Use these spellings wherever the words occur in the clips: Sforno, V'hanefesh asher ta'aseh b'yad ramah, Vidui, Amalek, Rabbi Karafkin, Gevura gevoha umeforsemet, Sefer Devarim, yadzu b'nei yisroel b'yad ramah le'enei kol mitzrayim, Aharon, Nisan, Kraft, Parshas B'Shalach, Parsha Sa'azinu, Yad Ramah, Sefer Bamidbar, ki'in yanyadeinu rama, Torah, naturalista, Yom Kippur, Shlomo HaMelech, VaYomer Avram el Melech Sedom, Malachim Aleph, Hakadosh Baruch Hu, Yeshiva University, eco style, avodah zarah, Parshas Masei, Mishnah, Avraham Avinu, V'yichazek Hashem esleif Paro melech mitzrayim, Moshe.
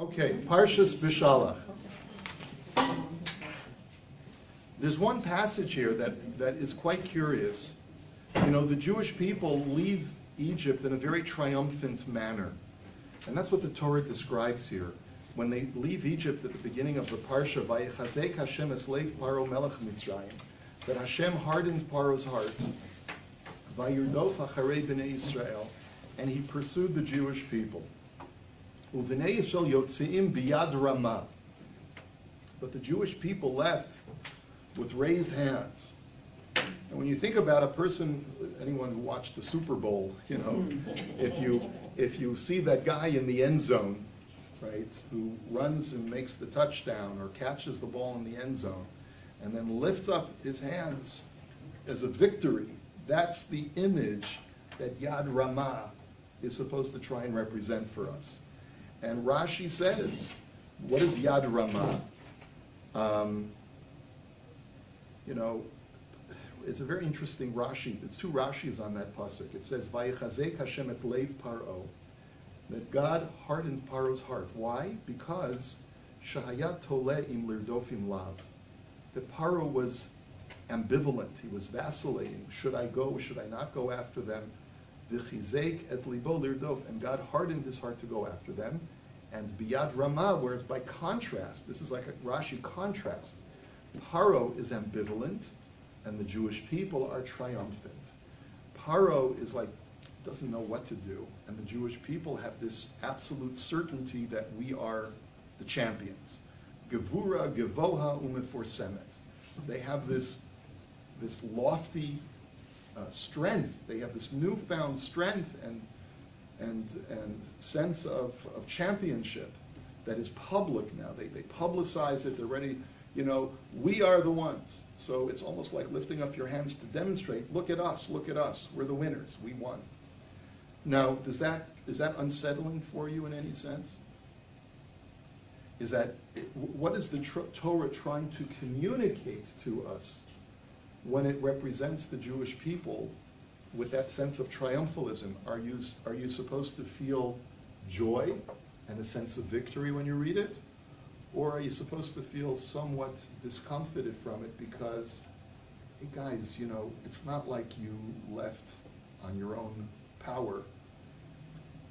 Okay, Parshas B'Shalach. There's one passage here that is quite curious. You know, the Jewish people leave Egypt in a very triumphant manner. And that's what the Torah describes here. When they leave Egypt at the beginning of the Parsha, V'yichazek Hashem esleif Paro melech mitzrayim, that Hashem hardened Paro's heart, V'yirdof acharei b'nei Yisrael, and he pursued the Jewish people. Uvnei shol yotziim biyad rama. But the Jewish people left with raised hands. And when you think about a person, anyone who watched the Super Bowl, you know, if you see that guy in the end zone, right, who runs and makes the touchdown or catches the ball in the end zone, and then lifts up his hands as a victory, that's the image that Yad Ramah is supposed to try and represent for us. And Rashi says, what is Yad Ramah? You know, it's a very interesting Rashi. There's two Rashis on that pasuk. It says, Vayichazeik Hashem et lev paro, that God hardened Paro's heart. Why? Because Shahayat tole im lirdofim lav, that Paro was ambivalent. He was vacillating. Should I go? Should I not go after them? V'chizek et libo lirdof, and God hardened his heart to go after them. And biyad Ramah, where it's by contrast, this is like a Rashi contrast. Paro is ambivalent, and the Jewish people are triumphant. Paro is like, doesn't know what to do, and the Jewish people have this absolute certainty that we are the champions. Gevura gevoha umeforsemet. They have this lofty strength. They have this newfound strength and sense of championship that is public now. They publicize it. They're ready. You know, we are the ones. So it's almost like lifting up your hands to demonstrate. Look at us. Look at us. We're the winners. We won. Now, is that unsettling for you in any sense? Is that what is the Torah trying to communicate to us when it represents the Jewish people with that sense of triumphalism? Are you supposed to feel joy and a sense of victory when you read it? Or are you supposed to feel somewhat discomfited from it because, hey guys, you know, it's not like you left on your own power.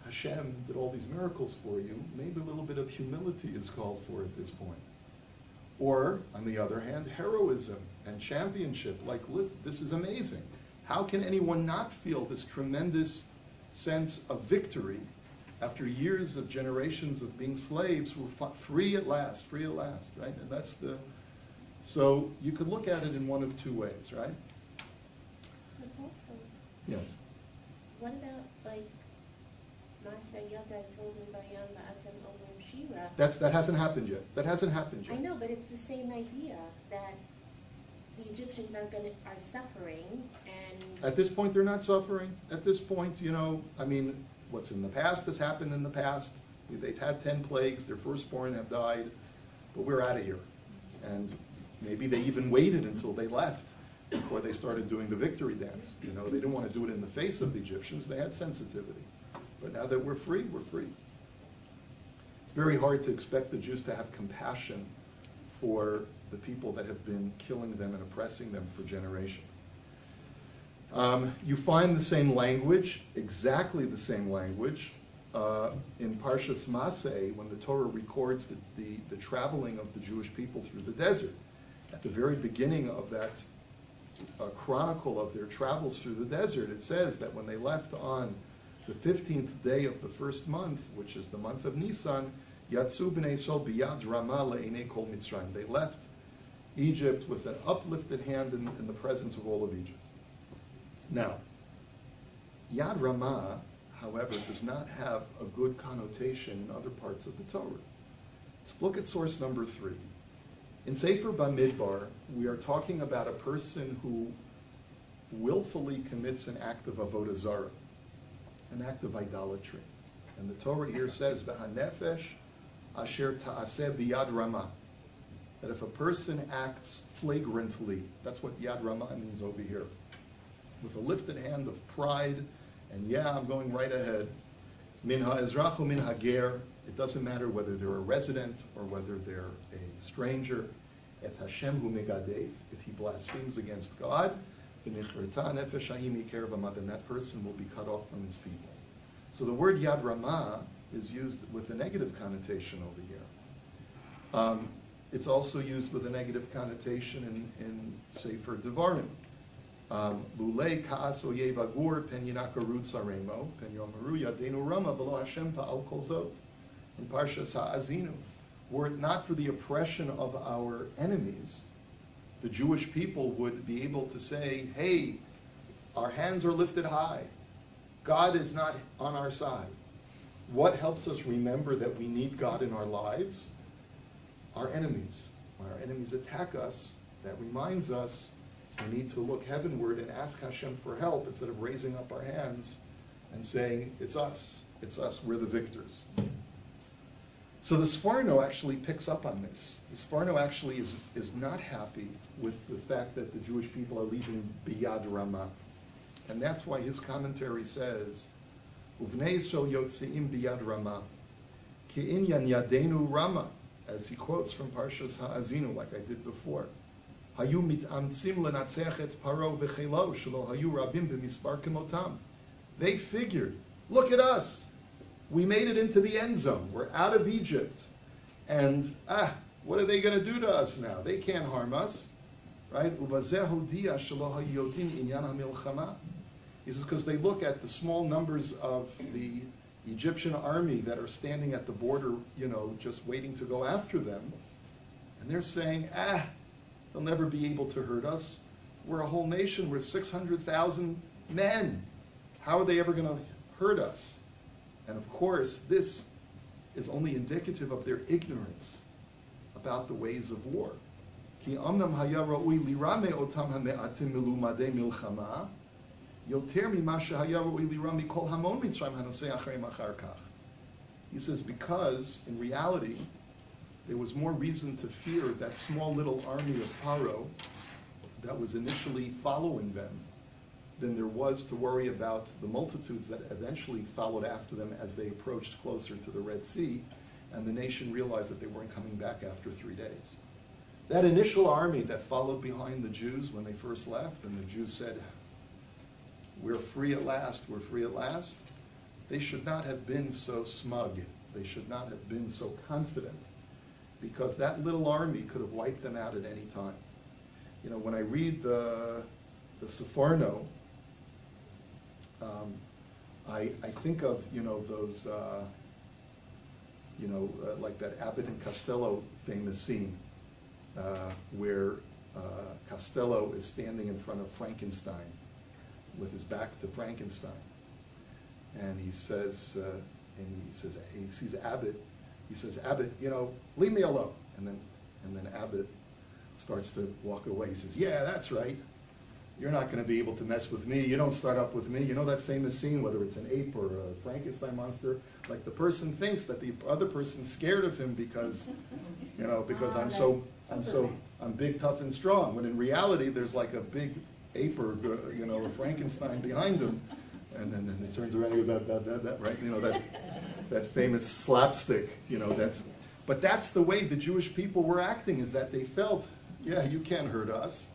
Hashem did all these miracles for you. Maybe a little bit of humility is called for at this point. Or, on the other hand, heroism and championship. Like, this is amazing. How can anyone not feel this tremendous sense of victory after years of generations of being slaves? We're free at last, right? And that's the... So you could look at it in one of two ways, right? But also... Yes? What about, like, Master Yoda told him, that hasn't happened yet. That hasn't happened yet. I know, but it's the same idea that the Egyptians are suffering, and at this point they're not suffering. At this point, you know, I mean, what's in the past has happened in the past. They've had 10 plagues. Their firstborn have died, but we're out of here. And maybe they even waited until they left before they started doing the victory dance. You know, they didn't want to do it in the face of the Egyptians. They had sensitivity, but now that we're free, we're free. It's very hard to expect the Jews to have compassion for the people that have been killing them and oppressing them for generations. You find the same language, exactly the same language, in Parshas Masei when the Torah records the traveling of the Jewish people through the desert. At the very beginning of that chronicle of their travels through the desert, it says that when they left on the 15th day of the first month, which is the month of Nisan, yadzu b'nei yisroel b'yad ramah le'enei kol mitzrayim. They left Egypt with an uplifted hand in the presence of all of Egypt. Now, Yad Ramah, however, does not have a good connotation in other parts of the Torah. Let's look at source number 3. In Sefer Bamidbar, we are talking about a person who willfully commits an act of avodah zarah, an act of idolatry. And the Torah here says, V'hanefesh asher ta'aseh b'yad ramah, that if a person acts flagrantly, that's what Yad Ramah means over here, with a lifted hand of pride, and yeah, I'm going right ahead, min ha'ezrach u'min ha'ger, It doesn't matter whether they're a resident or whether they're a stranger. Et hashem hu-megadev, if he blasphemes against God, that person will be cut off from his people. So the word Yad Ramah is used with a negative connotation over here. It's also used with a negative connotation in Sefer Devarim. Lulei ka'as oyev agur pen yinakaru tsaremo pen yomaru yadenu rama b'lo Hashem pa'al kol zot. In Parsha Sa'azinu, were it not for the oppression of our enemies, the Jewish people would be able to say, hey, our hands are lifted high. God is not on our side. What helps us remember that we need God in our lives? Our enemies. When our enemies attack us, that reminds us we need to look heavenward and ask Hashem for help instead of raising up our hands and saying, it's us, we're the victors. So the Sforno actually picks up on this. The Sforno actually is not happy with the fact that the Jewish people are leaving Biyad Ramah. And that's why his commentary says, uvnei shol yotziim biyad rama, ki'in yanyadeinu rama, as he quotes from Parshas Ha'azinu, like I did before. Hayu mit'amtzim lenatzech et paro v'chelo shelo hayu rabim b'mispar kemotam. They figured, look at us. We made it into the end zone. We're out of Egypt. And, what are they going to do to us now? They can't harm us. Right? He says, because they look at the small numbers of the Egyptian army that are standing at the border, you know, just waiting to go after them. And they're saying, they'll never be able to hurt us. We're a whole nation. We're 600,000 men. How are they ever going to hurt us? And of course, this is only indicative of their ignorance about the ways of war. He says, because in reality, there was more reason to fear that small little army of Paro that was initially following them than there was to worry about the multitudes that eventually followed after them as they approached closer to the Red Sea, and the nation realized that they weren't coming back after 3 days. That initial army that followed behind the Jews when they first left, and the Jews said, we're free at last, we're free at last, they should not have been so smug. They should not have been so confident, because that little army could have wiped them out at any time. You know, when I read the Sforno, I think of, you know, those, like that Abbott and Costello famous scene where Costello is standing in front of Frankenstein with his back to Frankenstein. And he says, he sees Abbott, he says, Abbott, you know, leave me alone. And then Abbott starts to walk away. He says, yeah, that's right. You're not going to be able to mess with me. You don't start up with me. You know that famous scene, whether it's an ape or a Frankenstein monster, like the person thinks that the other person's scared of him because, you know, because I'm big, tough, and strong. When in reality, there's like a big ape or, you know, a Frankenstein behind him, and then it turns around and goes that, right? You know that famous slapstick. You know that's the way the Jewish people were acting, is that they felt, yeah, you can't hurt us.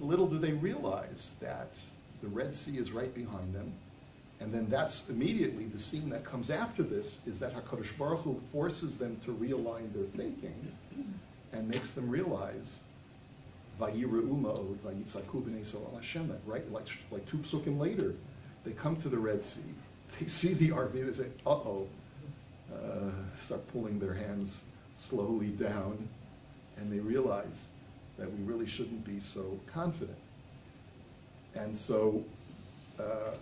Little do they realize that the Red Sea is right behind them. And then that's immediately the scene that comes after this, is that HaKadosh Baruch Hu forces them to realign their thinking and makes them realize, right? Like two psukim later, they come to the Red Sea, they see the army, they say, start pulling their hands slowly down, and they realize that we really shouldn't be so confident. And so the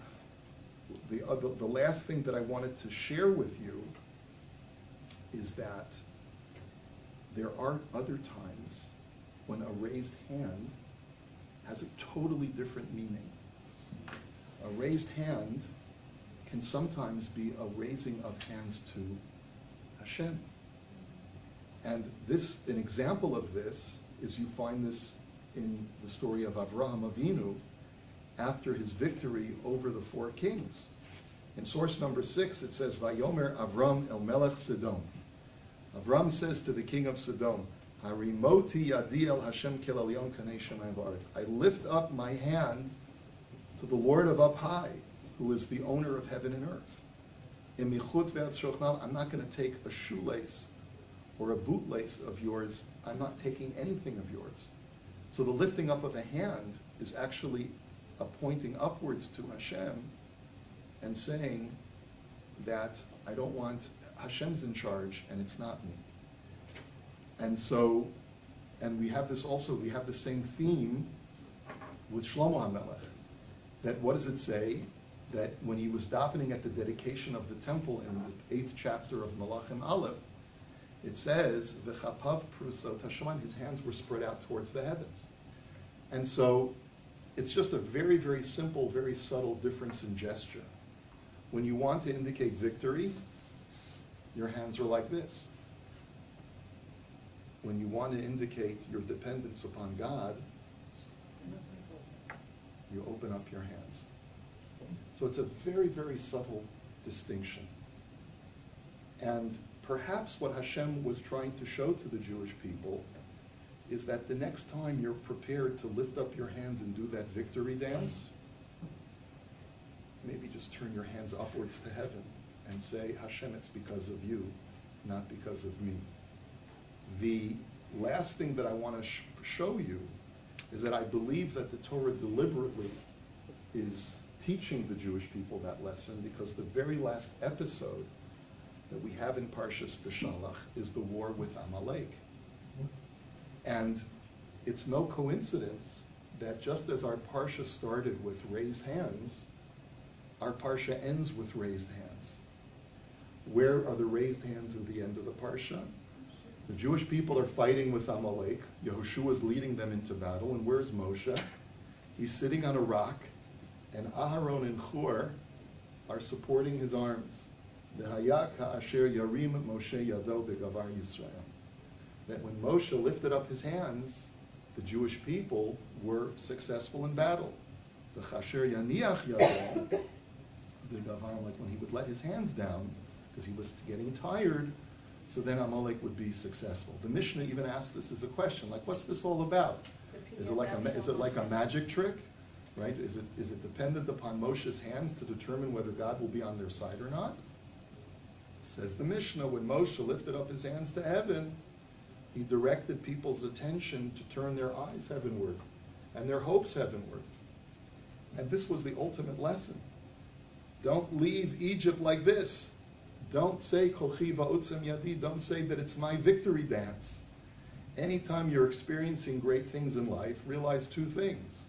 last thing that I wanted to share with you is that there are other times when a raised hand has a totally different meaning. A raised hand can sometimes be a raising of hands to Hashem. And an example of this is you find this in the story of Avraham Avinu after his victory over the four kings. In source number 6, it says, VaYomer Avram el Melech Sedom. Avram says to the king of Sedom, Harimoti yadi el Hashem kel elyon kanei shamayim va'aretz. I lift up my hand to the Lord of up high, who is the owner of heaven and earth. In mikhot ve'atzrochmal, I'm not going to take a shoelace or a bootlace of yours. I'm not taking anything of yours. So the lifting up of a hand is actually a pointing upwards to Hashem and saying that I don't want, Hashem's in charge and it's not me. And so, and we have this also, we have the same theme with Shlomo HaMelech. That what does it say? That when he was davening at the dedication of the temple in the 8th chapter of Malachim Aleph, it says, V'chapav prusotashaman, his hands were spread out towards the heavens. And so, it's just a very, very simple, very subtle difference in gesture. When you want to indicate victory, your hands are like this. When you want to indicate your dependence upon God, you open up your hands. So it's a very, very subtle distinction. And perhaps what Hashem was trying to show to the Jewish people is that the next time you're prepared to lift up your hands and do that victory dance, maybe just turn your hands upwards to heaven and say, Hashem, it's because of you, not because of me. The last thing that I want to show you is that I believe that the Torah deliberately is teaching the Jewish people that lesson, because the very last episode that we have in Parshas B'Shalach is the war with Amalek. And it's no coincidence that just as our Parsha started with raised hands, our Parsha ends with raised hands. Where are the raised hands at the end of the Parsha? The Jewish people are fighting with Amalek. Yehoshua is leading them into battle. And where's Moshe? He's sitting on a rock, and Aharon and Hur are supporting his arms. That when Moshe lifted up his hands, the Jewish people were successful in battle. Like when he would let his hands down, because he was getting tired, so then Amalek would be successful. The Mishnah even asked this as a question, like, what's this all about? Is it like a magic trick, right? Is it dependent upon Moshe's hands to determine whether God will be on their side or not? Says the Mishnah, when Moshe lifted up his hands to heaven, he directed people's attention to turn their eyes heavenward and their hopes heavenward. And this was the ultimate lesson. Don't leave Egypt like this. Don't say kochi va'otzem yadi. Don't say that it's my victory dance. Anytime you're experiencing great things in life, realize two things.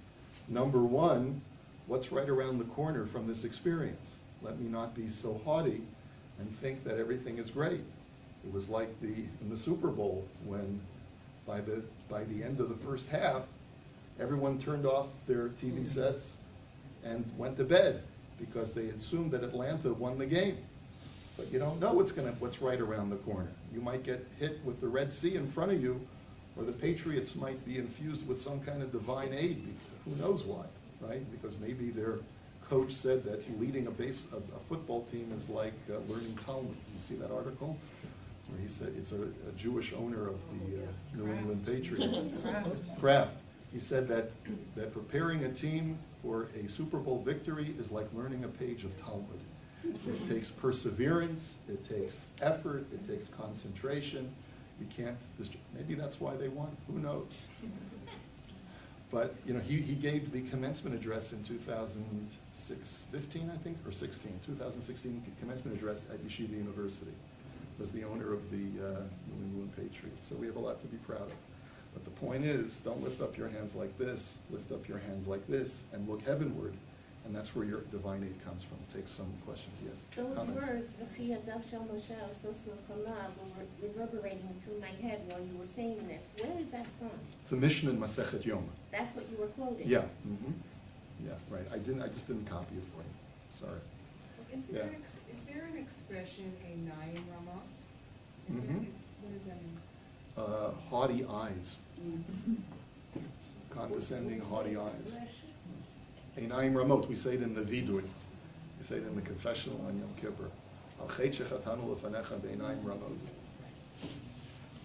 Number one, what's right around the corner from this experience? Let me not be so haughty and think that everything is great. It was like in the Super Bowl when by the end of the first half, everyone turned off their TV sets and went to bed because they assumed that Atlanta won the game. But you don't know what's right around the corner. You might get hit with the Red Sea in front of you, or the Patriots might be infused with some kind of divine aid. Who knows why, right? Because maybe their coach said that leading a football team is like learning Talmud. You see that article? Where he said it's a Jewish owner of the New England Patriots. Kraft. He said that preparing a team for a Super Bowl victory is like learning a page of Talmud. It takes perseverance, it takes effort, it takes concentration. You can't, maybe that's why they won, who knows? But you know, he gave the commencement address in 2016 commencement address at Yeshiva University. Was the owner of the New England Patriots. So we have a lot to be proud of. But the point is, don't lift up your hands like this, lift up your hands like this, and look heavenward. And that's where your divine aid comes from. Take some questions. Yes. Those comments? Words, were reverberating through my head while you were saying this. Where is that from? It's a Mishnah in Masechet Yoma. That's what you were quoting. Yeah. Mm-hmm. Yeah. Right. I just didn't copy it for you. Sorry. So is there an expression a naim rama? What does that mean? Haughty eyes. Condescending, haughty eyes. Einayim Ramot, we say it in the Vidui. say it in the confessional on Yom Kippur.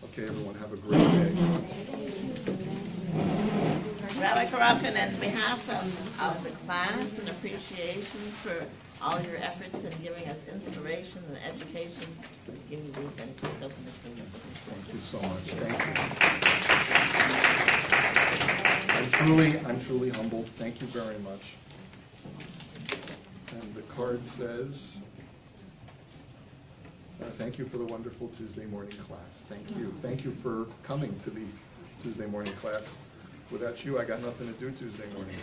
Okay, everyone, have a great day. Rabbi Karafkin, on behalf of the class, an appreciation for all your efforts in giving us inspiration and education, giving these benefits. Open the Thank you so much. Thank you. I'm truly humble. Thank you very much. And the card says, thank you for the wonderful Tuesday morning class. Thank you. Thank you for coming to the Tuesday morning class. Without you, I got nothing to do Tuesday morning.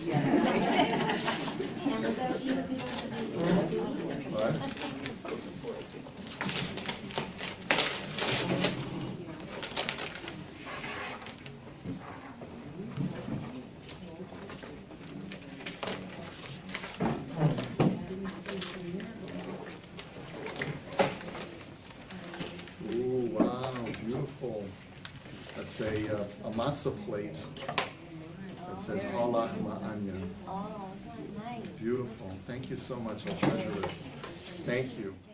A matzah plate that says Halach Ma'anya. Oh, nice. Beautiful. Thank you so much. I'll treasure this. Thank you.